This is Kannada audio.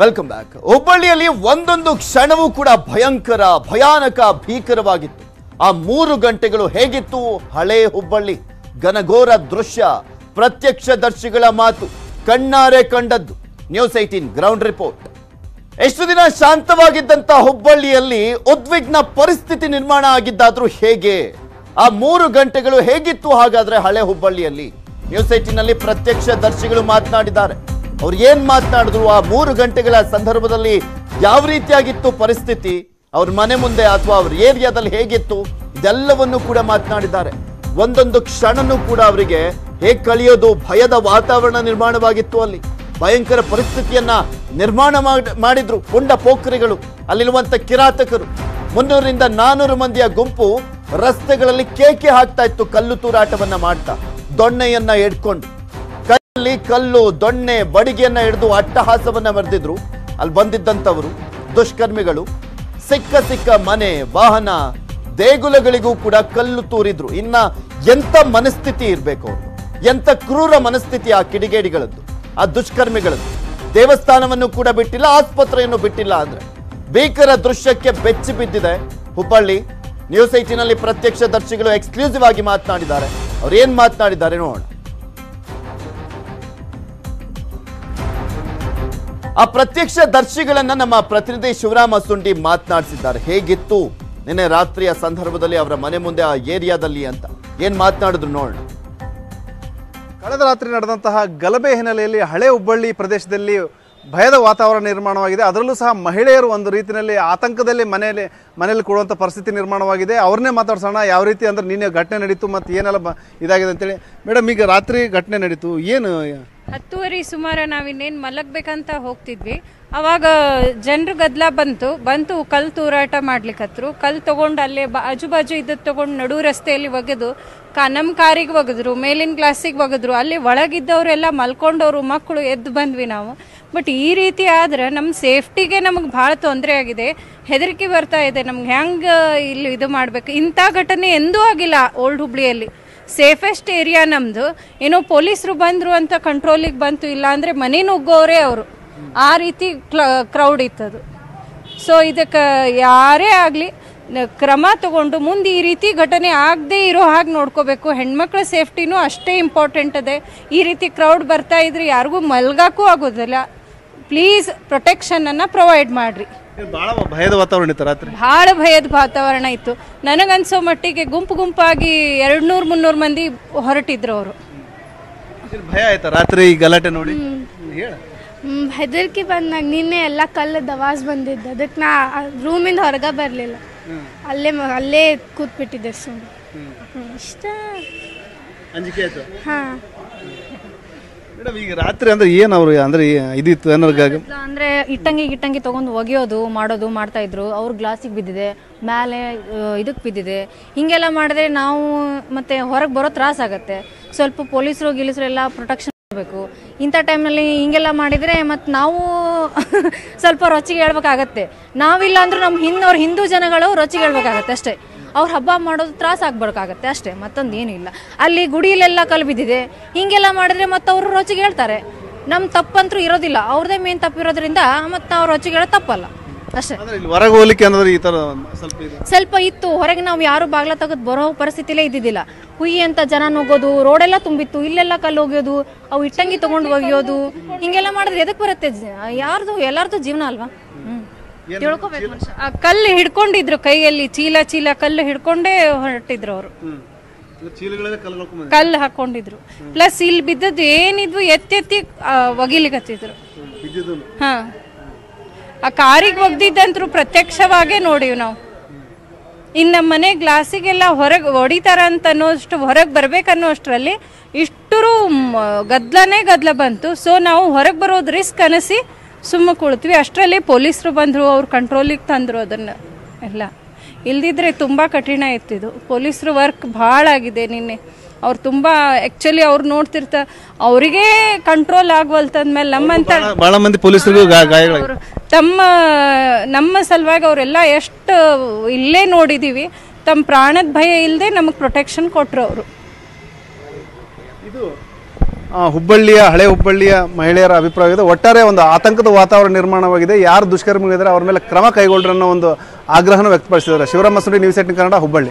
Welcome back. ಹುಬ್ಬಳ್ಳಿಯಲ್ಲಿ ಒಂದೊಂದು ಕ್ಷಣವೂ ಕೂಡ ಭಯಂಕರ ಭಯಾನಕ ಭೀಕರವಾಗಿತ್ತು. ಆ 3 ಗಂಟೆಗಳು ಹೇಗಿತ್ತು ಹಳೆ ಹುಬ್ಬಳ್ಳಿ, ಘನಘೋರ ದೃಶ್ಯ, ಪ್ರತ್ಯಕ್ಷದರ್ಶಿಗಳ ಮಾತು, ಕಣ್ಣಾರೆ ಕಂಡದ್ದು. News 18 ground report. ಎಷ್ಟು ದಿನ ಶಾಂತವಾಗಿದ್ದಂತ ಹುಬ್ಬಳ್ಳಿಯಲ್ಲಿ ಉದ್ವಿಗ್ನ ಪರಿಸ್ಥಿತಿ ನಿರ್ಮಾಣ ಆಗಿದ್ದಾದರೂ ಹೇಗೆ? ಆ 3 ಗಂಟೆಗಳು ಹೇಗಿತ್ತು ಹಾಗಾದ್ರೆ ಹಳೆ ಹುಬ್ಬಳ್ಳಿಯಲ್ಲಿ? ನ್ಯೂಸ್ 18 ನಲ್ಲಿ ಪ್ರತ್ಯಕ್ಷದರ್ಶಿಗಳು ಮಾತನಾಡಿದ್ದಾರೆ. ಅವರು ಏನು ಮಾತನಾಡಿದ್ರು? ಆ 3 ಗಂಟೆಗಳ ಸಂದರ್ಭದಲ್ಲಿ ಯಾವ ರೀತಿಯಾಗಿತ್ತು ಪರಿಸ್ಥಿತಿ, ಅವ್ರ ಮನೆ ಮುಂದೆ ಅಥವಾ ಅವ್ರ ಏರಿಯಾದಲ್ಲಿ ಹೇಗಿತ್ತು, ಇದೆಲ್ಲವನ್ನು ಕೂಡ ಮಾತನಾಡಿದ್ದಾರೆ. ಒಂದೊಂದು ಕ್ಷಣನೂ ಕೂಡ ಅವರಿಗೆ ಹೇಗೆ ಕಳೆಯೋದು, ಭಯದ ವಾತಾವರಣ ನಿರ್ಮಾಣವಾಗಿತ್ತು. ಅಲ್ಲಿ ಭಯಂಕರ ಪರಿಸ್ಥಿತಿಯನ್ನ ನಿರ್ಮಾಣ ಮಾಡಿದ್ರು ಪುಂಡ ಪೋಖರಿಗಳು, ಅಲ್ಲಿರುವಂಥ ಕಿರಾತಕರು. 300 ರಿಂದ 400 ಮಂದಿಯ ಗುಂಪು ರಸ್ತೆಗಳಲ್ಲಿ ಕೇಕೆ ಹಾಕ್ತಾ ಇತ್ತು, ಕಲ್ಲು ತೂರಾಟವನ್ನ ಮಾಡ್ತಾ, ದೊಣ್ಣೆಯನ್ನ ಎಡ್ಕೊಂಡು, ಕೈಯಲ್ಲಿ ಕಲ್ಲು ದೊಣ್ಣೆ ಬಡಿಗೆಯನ್ನ ಹಿಡಿದು ಅಟ್ಟಹಾಸವನ್ನ ಮೆರೆದಿದ್ರು. ಅಲ್ಲಿ ಬಂದಿದ್ದಂಥವರು ದುಷ್ಕರ್ಮಿಗಳು ಸಿಕ್ಕ ಸಿಕ್ಕ ಮನೆ, ವಾಹನ, ದೇಗುಲಗಳಿಗೂ ಕೂಡ ಕಲ್ಲು ತೂರಿದ್ರು. ಇನ್ನ ಎಂಥ ಮನಸ್ಥಿತಿ ಇರಬೇಕು ಅವರು, ಎಂಥ ಕ್ರೂರ ಮನಸ್ಥಿತಿ ಆ ಕಿಡಿಗೇಡಿಗಳದ್ದು, ಆ ದುಷ್ಕರ್ಮಿಗಳದ್ದು. ದೇವಸ್ಥಾನವನ್ನು ಕೂಡ ಬಿಟ್ಟಿಲ್ಲ, ಆಸ್ಪತ್ರೆಯನ್ನು ಬಿಟ್ಟಿಲ್ಲ. ಅಂದ್ರೆ ಭೀಕರ ದೃಶ್ಯಕ್ಕೆ ಬೆಚ್ಚಿ ಬಿದ್ದಿದೆ ಹುಬ್ಬಳ್ಳಿ. ನ್ಯೂಸ್ 18 ನಲ್ಲಿ ಪ್ರತ್ಯಕ್ಷದರ್ಶಿಗಳು ಎಕ್ಸ್ಕ್ಲೂಸಿವ್ ಆಗಿ ಮಾತನಾಡಿದ್ದಾರೆ. ಅವ್ರು ಏನ್ ಮಾತನಾಡಿದ್ದಾರೆ ನೋಡೋಣ. ಆ ಪ್ರತ್ಯಕ್ಷದರ್ಶಿಗಳನ್ನ ನಮ್ಮ ಪ್ರತಿನಿಧಿ ಶಿವರಾಮ ಸುಂಡಿ ಮಾತನಾಡಿಸಿದ್ದಾರೆ. ಹೇಗಿತ್ತು ನಿನ್ನೆ ರಾತ್ರಿಯ ಸಂದರ್ಭದಲ್ಲಿ ಅವರ ಮನೆ ಮುಂದೆ ಆ ಏರಿಯಾದಲ್ಲಿ ಅಂತ ಏನ್ ಮಾತನಾಡಿದ್ರು ನೋಡೋಣ. ಕಳೆದ ರಾತ್ರಿ ನಡೆದಂತಹ ಗಲಭೆ ಹಿನ್ನೆಲೆಯಲ್ಲಿ ಹಳೆ ಹುಬ್ಬಳ್ಳಿ ಪ್ರದೇಶದಲ್ಲಿ ಭಯದ ವಾತಾವರಣ ನಿರ್ಮಾಣವಾಗಿದೆ. ಅದರಲ್ಲೂ ಸಹ ಮಹಿಳೆಯರು ಒಂದು ರೀತಿಯಲ್ಲಿ ಆತಂಕದಲ್ಲಿ ಮನೆಯಲ್ಲಿ ಕೊಡುವಂಥ ಪರಿಸ್ಥಿತಿ ನಿರ್ಮಾಣವಾಗಿದೆ. ಅವ್ರನ್ನೇ ಮಾತಾಡ್ಸೋಣ, ಯಾವ ರೀತಿ ಅಂದರೆ ನಿನ್ನೆ ಘಟನೆ ನಡೀತು ಮತ್ತು ಏನೆಲ್ಲ ಇದಾಗಿದೆ ಅಂತೇಳಿ. ಮೇಡಮ್, ಈಗ ರಾತ್ರಿ ಘಟನೆ ನಡೀತು, ಏನು? 10:30 ಸುಮಾರು ನಾವಿನ್ನೇನು ಮಲಗಬೇಕಂತ ಹೋಗ್ತಿದ್ವಿ, ಆವಾಗ ಜನರು ಗದ್ದಲ ಬಂತು ಕಲ್ಲು ತೂರಾಟ ಮಾಡ್ಲಿಕ್ಕತ್ರು. ಕಲ್ಲು ತೊಗೊಂಡು ಅಲ್ಲೇ ಆಜುಬಾಜು ಇದ್ದದ್ದು ತೊಗೊಂಡು ನಡು ರಸ್ತೆಯಲ್ಲಿ ಒಗೆದು ನಮ್ಮ ಕಾರಿಗೆ ಒಗೆದ್ರು, ಮೇಲಿನ ಗ್ಲಾಸಿಗೆ ಒಗೆದ್ರು. ಅಲ್ಲಿ ಒಳಗಿದ್ದವರೆಲ್ಲ ಮಲ್ಕೊಂಡವರು, ಮಕ್ಕಳು. ಎದ್ದು ಬಂದ್ವಿ ನಾವು. ಬಟ್ ಈ ರೀತಿ ಆದ್ರೆ ನಮ್ಮ ಸೇಫ್ಟಿಗೆ ನಮಗೆ ಭಾಳ ತೊಂದರೆ ಆಗಿದೆ, ಹೆದರಿಕೆ ಬರ್ತಾ ಇದೆ ನಮ್ಗೆ. ಹೆಂಗೆ ಇಲ್ಲಿ ಇದು ಮಾಡಬೇಕು? ಇಂಥ ಘಟನೆ ಎಂದೂ ಆಗಿಲ್ಲ ಓಲ್ಡ್ ಹುಬ್ಳಿಯಲ್ಲಿ. ಸೇಫೆಸ್ಟ್ ಏರಿಯಾ ನಮ್ಮದು. ಏನೋ ಪೊಲೀಸರು ಬಂದರು ಅಂತ ಕಂಟ್ರೋಲಿಗೆ ಬಂತು, ಇಲ್ಲಾಂದರೆ ಮನೆ ನುಗ್ಗೋರೇ ಅವರು. ಆ ರೀತಿ ಕ್ರೌಡ್ ಇತ್ತದು. ಸೊ ಇದಕ್ಕೆ ಯಾರೇ ಆಗಲಿ ಕ್ರಮ ತಗೊಂಡು ಮುಂದೆ ಈ ರೀತಿ ಘಟನೆ ಆಗದೆ ಇರೋ ಹಾಗೆ ನೋಡ್ಕೋಬೇಕು. ಹೆಣ್ಮಕ್ಳ ಸೇಫ್ಟಿನೂ ಅಷ್ಟೇ ಇಂಪಾರ್ಟೆಂಟ್ ಅದೇ. ಈ ರೀತಿ ಕ್ರೌಡ್ ಬರ್ತಾ ಇದ್ರೆ ಯಾರಿಗೂ ಮಲ್ಗಕ್ಕೂ ಆಗೋದಿಲ್ಲ. ಪ್ಲೀಸ್ ಪ್ರೊಟೆಕ್ಷನನ್ನು ಪ್ರೊವೈಡ್ ಮಾಡಿರಿ. ಭಾಳ ಭಯದ ವಾತಾವರಣ ಇತ್ತು ರಾತ್ರಿ, ಭಾಳ ಭಯದ ವಾತಾವರಣ ಇತ್ತು. ನನಗನ್ಸೋ ಮಟ್ಟಿಗೆ ಗುಂಪಾಗಿ 200-300 ಮಂದಿ ಹೊರಟಿದ್ರು ಅವರು. ಭಯ ಆಯ್ತಾ ರಾತ್ರಿ ಗಲಾಟೆ ನೋಡಿ? ಹೆದರಿಕೆ ಬಂದಾಗ ನಿನ್ನೆ ಎಲ್ಲ ಕಲ್ಲು ದವಾಜ್ ಬಂದಿದ್ದು, ಅದಕ್ಕೆ ನಾ ರೂಮಿಂದ ಹೊರಗೆ ಬರಲಿಲ್ಲ, ಅಲ್ಲೇ ಕೂತ್ಬಿಟ್ಟಿದ್ದೆ ಸುಮ್ಮನೆ. ಇಷ್ಟ ಅಂಜಿಕೆ ಆಯ್ತು. ಹಾಂ ಮೇಡಮ್, ಈಗ ರಾತ್ರಿ ಅಂದ್ರೆ ಏನು ಅವರು ಅಂದ್ರೆ ಇದಿತ್ತು ಅಂದ್ರೆ ಇಟ್ಟಂಗಿ ತಗೊಂಡು ಒಗೆಯೋದು ಮಾಡೋದು ಮಾಡ್ತಾ ಇದ್ರು. ಅವ್ರ ಗ್ಲಾಸಿಗೆ ಬಿದ್ದಿದೆ, ಮೇಲೆ ಇದಕ್ಕೆ ಬಿದ್ದಿದೆ. ಹಿಂಗೆಲ್ಲ ಮಾಡಿದ್ರೆ ನಾವು ಮತ್ತೆ ಹೊರಗೆ ಬರೋ ತ್ರಾಸ ಆಗತ್ತೆ. ಸ್ವಲ್ಪ ಪೊಲೀಸರು ಗಿಲೀಸರು ಎಲ್ಲ ಪ್ರೊಟೆಕ್ಷನ್ ಮಾಡಬೇಕು. ಇಂಥ ಟೈಮ್ನಲ್ಲಿ ಹಿಂಗೆಲ್ಲ ಮಾಡಿದರೆ ಮತ್ತು ನಾವು ಸ್ವಲ್ಪ ರೊಚ್ಚಿಗೆ ಹೇಳ್ಬೇಕಾಗತ್ತೆ. ನಾವಿಲ್ಲ ಅಂದ್ರೂ ನಮ್ಮ ಅವ್ರ ಹಿಂದೂ ಜನಗಳು ರೊಚ್ಚಿಗೆ ಹೇಳ್ಬೇಕಾಗತ್ತೆ ಅಷ್ಟೇ. ಅವ್ರ ಹಬ್ಬ ಮಾಡೋದು ತ್ರಾಸ ಆಗ್ಬೇಕಾಗತ್ತೆ ಅಷ್ಟೇ, ಮತ್ತೊಂದು ಏನಿಲ್ಲ. ಅಲ್ಲಿ ಗುಡಿಯಲ್ಲೆಲ್ಲ ಕಲ್ಲು ಬಿದ್ದಿದೆ, ಹಿಂಗೆಲ್ಲ ಮಾಡಿದ್ರೆ ಮತ್ತು ಅವರು ರೊಚ್ಚಿಗೆ ಹೇಳ್ತಾರೆ. ನಮ್ಮ ತಪ್ಪಂತೂ ಇರೋದಿಲ್ಲ, ಅವ್ರದೇ ಮೇನ್ ತಪ್ಪಿರೋದ್ರಿಂದ ಮತ್ತು ನಾವು ರೊಚ್ಚಿಗೆ ಹೇಳೋ ತಪ್ಪಲ್ಲ ಅಷ್ಟೇ. ಹೊರಗೆ ಹೋಗ್ಲಿಕ್ಕೆ ಅಂದ್ರೆ ಈ ಥರ ಸ್ವಲ್ಪ ಇತ್ತು. ಹೊರಗೆ ನಾವು ಯಾರು ಬಾಗ್ಲ ತೆಗೆದು ಬರೋ ಪರಿಸ್ಥಿತಿಲೇ ಇದ್ದಿದ್ದಿಲ್ಲ. ಹುಯಿ ಅಂತ ಜನ ಹೋಗೋದು, ರೋಡೆಲ್ಲ ತುಂಬಿತ್ತು, ಇಲ್ಲೆಲ್ಲ ಕಲ್ಲು ಹೋಗ್ಯೋದು, ಅವು ಇಟ್ಟಂಗಿ ತೊಗೊಂಡು ಹೋಗ್ಯೋದು, ಹಿಂಗೆಲ್ಲ ಮಾಡಿದ್ರೆ ಎದಕ್ಕೆ ಬರುತ್ತೆ? ಯಾರ್ದು ಎಲ್ಲಾರ್ದು ಜೀವನ ಅಲ್ವಾ? ತಿಳ್ಕೊಬೇಕು ಮನುಷ್ಯ. ಆ ಕಲ್ಲು ಹಿಡ್ಕೊಂಡಿದ್ರು ಕೈಯಲ್ಲಿ, ಚೀಲ ಕಲ್ಲು ಹಿಡ್ಕೊಂಡೇ ಹೊರಟಿದ್ರು ಅವರು. ಕಲ್ಲು ಹಾಕೊಂಡಿದ್ರು, ಪ್ಲಸ್ ಇಲ್ಲಿ ಬಿದ್ದದ್ದು ಏನಿದ್ವು ಎತ್ತೆತ್ತಿ ಒಗಿಲಿಕ್ಕತ್ತಿದ್ರು. ಹಾ, ಆ ಕಾರಿಗೆ ಒಗ್ದಿದ್ದಂತರು ಪ್ರತ್ಯಕ್ಷವಾಗೇ ನೋಡಿವ್ ನಾವು. ಇನ್ನು ನಮ್ಮ ಮನೆ ಗ್ಲಾಸಿಗೆಲ್ಲ ಹೊರಗೆ ಹೊಡಿತಾರ ಅಂತ ಅನ್ನೋಷ್ಟು, ಹೊರಗೆ ಬರ್ಬೇಕನ್ನೋ ಅಷ್ಟರಲ್ಲಿ ಇಷ್ಟರು ಗದ್ದಲ ಬಂತು. ಸೊ ನಾವು ಹೊರಗೆ ಬರೋದು ರಿಸ್ಕ್ ಅನಿಸಿ ಸುಮ್ಮ ಕುಳಿತ್ವಿ. ಅಷ್ಟರಲ್ಲಿ ಪೊಲೀಸರು ಬಂದರು, ಅವ್ರು ಕಂಟ್ರೋಲಿಗೆ ತಂದರು ಅದನ್ನು ಎಲ್ಲ. ಇಲ್ದಿದ್ರೆ ತುಂಬ ಕಠಿಣ ಇತ್ತಿದು. ಪೊಲೀಸರು ವರ್ಕ್ ಭಾಳ ಆಗಿದೆ ನಿನ್ನೆ. ಅವ್ರು ತುಂಬ ಆ್ಯಕ್ಚುಲಿ ಅವ್ರು ನೋಡ್ತಿರ್ತಾರೆ, ಅವರಿಗೇ ಕಂಟ್ರೋಲ್ ಆಗವಲ್ತಂದ್ಮೇಲೆ ನಮ್ಮಂತ ಭಾಳ ಮಂದಿ ಪೊಲೀಸರಿಗೂ ಗಾಯಗಳು. ನಮ್ಮ ಸಲುವಾಗಿ ಅವರೆಲ್ಲ ಎಷ್ಟು ಇಲ್ಲೇ ನೋಡಿದ್ದೀವಿ. ತಮ್ಮ ಪ್ರಾಣದ ಭಯ ಇಲ್ಲದೆ ನಮಗೆ ಪ್ರೊಟೆಕ್ಷನ್ ಕೊಟ್ಟರು ಅವರು. ಇದು ಹುಬ್ಬಳ್ಳಿಯ ಹಳೆ ಹುಬ್ಬಳ್ಳಿಯ ಮಹಿಳೆಯರ ಅಭಿಪ್ರಾಯವಿದೆ ಒಟ್ಟಾರೆ ಒಂದು ಆತಂಕದ ವಾತಾವರಣ ನಿರ್ಮಾಣವಾಗಿದೆ ಯಾರು ದುಷ್ಕರ್ಮಿಗಳಿದ್ದಾರೆ ಅವರ ಮೇಲೆ ಕ್ರಮ ಕೈಗೊಳ್ಳೋಣ ಅನ್ನೋ ಒಂದು ಆಗ್ರಹವನ್ನು ವ್ಯಕ್ತಪಡಿಸಿದ್ದಾರೆ ಶಿವರಾಮ ಸುಡಿ ನ್ಯೂಸ್18 ಕನ್ನಡ ಹುಬ್ಬಳ್ಳಿ।